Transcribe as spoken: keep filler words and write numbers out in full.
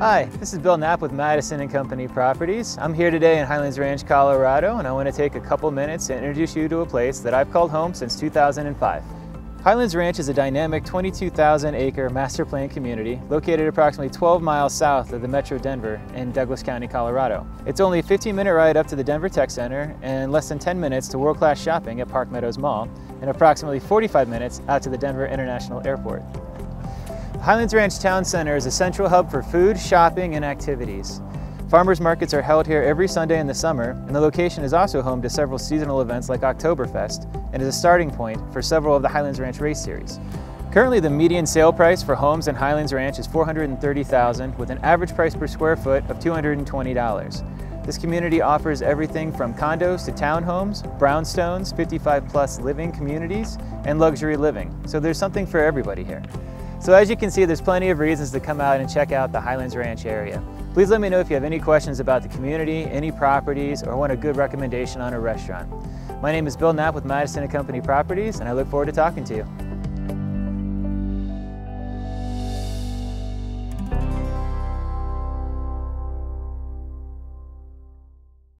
Hi, this is Bill Knapp with Madison and Company Properties. I'm here today in Highlands Ranch, Colorado, and I want to take a couple minutes to introduce you to a place that I've called home since two thousand five. Highlands Ranch is a dynamic twenty-two thousand acre master plan community located approximately twelve miles south of the Metro Denver in Douglas County, Colorado. It's only a fifteen minute ride up to the Denver Tech Center and less than ten minutes to world-class shopping at Park Meadows Mall and approximately forty-five minutes out to the Denver International Airport. Highlands Ranch Town Center is a central hub for food, shopping, and activities. Farmers markets are held here every Sunday in the summer, and the location is also home to several seasonal events like Oktoberfest and is a starting point for several of the Highlands Ranch race series. Currently, the median sale price for homes in Highlands Ranch is four hundred thirty thousand dollars with an average price per square foot of two hundred twenty dollars. This community offers everything from condos to townhomes, brownstones, fifty-five plus living communities, and luxury living, so there's something for everybody here. So as you can see, there's plenty of reasons to come out and check out the Highlands Ranch area. Please let me know if you have any questions about the community, any properties, or want a good recommendation on a restaurant. My name is Bill Knapp with Madison and Company Properties, and I look forward to talking to you.